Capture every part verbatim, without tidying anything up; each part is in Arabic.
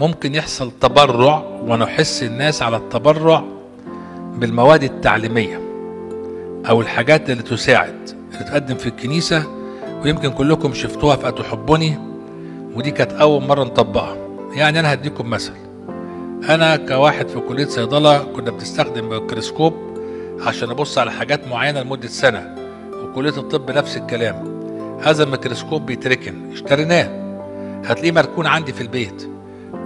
ممكن يحصل تبرع ونحس الناس على التبرع بالمواد التعليمية أو الحاجات اللي تساعد اللي تقدم في الكنيسة، ويمكن كلكم شفتوها في أتوحبوني، ودي كانت أول مرة نطبقها. يعني أنا هديكم مثل، أنا كواحد في كلية صيدلة كنا بنستخدم ميكروسكوب عشان أبص على حاجات معينة لمدة سنة، وكلية الطب نفس الكلام. هذا الميكروسكوب بيتركن، اشتريناه هتلاقيه مركون عندي في البيت.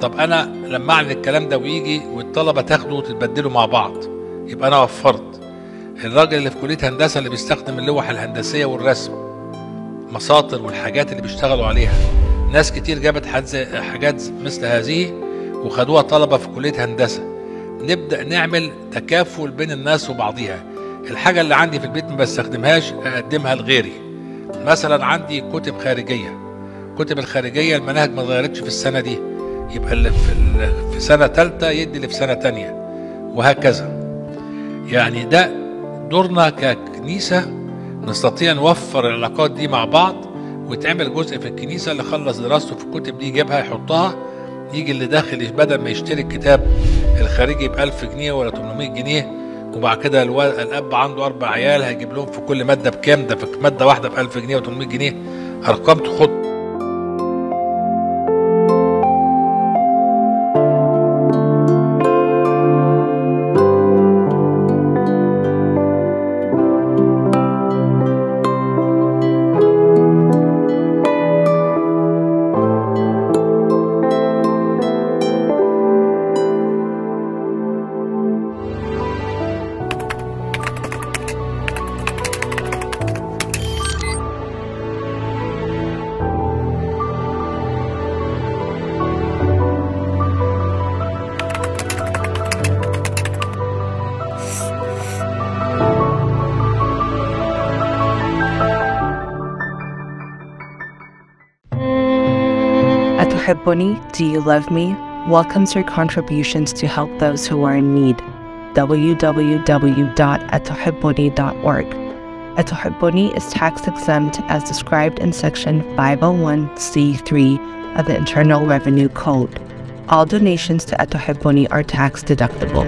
طب أنا لما أعمل الكلام ده ويجي والطلبة تاخده وتتبدله مع بعض، يبقى أنا وفرت. الراجل اللي في كلية هندسة اللي بيستخدم اللوح الهندسية والرسم، مساطر والحاجات اللي بيشتغلوا عليها، ناس كتير جابت حاجات مثل هذه وخدوها طلبة في كلية هندسة. نبدأ نعمل تكافل بين الناس وبعضيها. الحاجة اللي عندي في البيت ما بستخدمهاش أقدمها لغيري. مثلا عندي كتب خارجية، كتب الخارجية المناهج ما اتغيرتش في السنة دي، يبقى اللي في سنة ثالثة يدي اللي في سنة تانية وهكذا. يعني ده دورنا ككنيسة، نستطيع نوفر العلاقات دي مع بعض، ويتعمل جزء في الكنيسة اللي خلص دراسته في الكتب دي يجيبها يحطها، يجي اللي داخل بدل ما يشتري الكتاب الخارجي ب ألف جنيه ولا ثمانمائة جنيه، وبعد كده الأب عنده أربع عيال هيجيب لهم في كل مادة بكام، ده في مادة واحدة ب ألف جنيه وثمانمائة جنيه، أرقام تخض. Atohibboni, Do You Love Me? welcomes your contributions to help those who are in need. w w w dot atohibboni dot org. Atohibboni is tax exempt as described in Section five oh one c three of the Internal Revenue Code. All donations to Atohibboni are tax deductible.